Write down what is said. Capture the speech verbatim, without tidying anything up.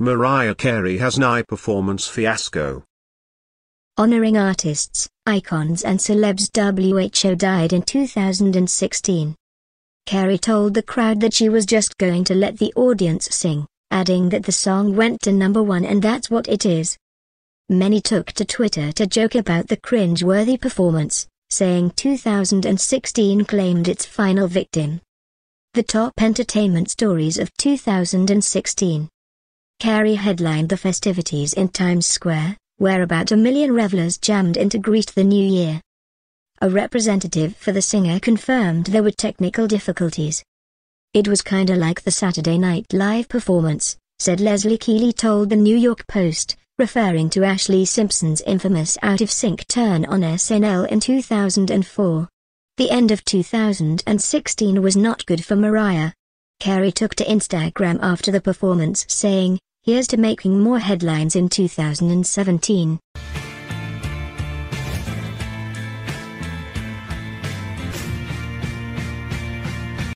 Mariah Carey has N Y E performance fiasco. Honoring artists, icons and celebs, W H O died in two thousand sixteen. Carey told the crowd that she was just going to let the audience sing, adding that the song went to number one and that's what it is. Many took to Twitter to joke about the cringe-worthy performance, saying two thousand sixteen claimed its final victim. The top entertainment stories of two thousand sixteen. Carey headlined the festivities in Times Square, where about a million revelers jammed in to greet the new year. A representative for the singer confirmed there were technical difficulties. "It was kinda like the Saturday Night Live performance," said Leslie Keeley told the New York Post, referring to Ashley Simpson's infamous out-of-sync turn on S N L in two thousand four. The end of two thousand sixteen was not good for Mariah. Carey took to Instagram after the performance saying, "Here's to making more headlines in two thousand seventeen.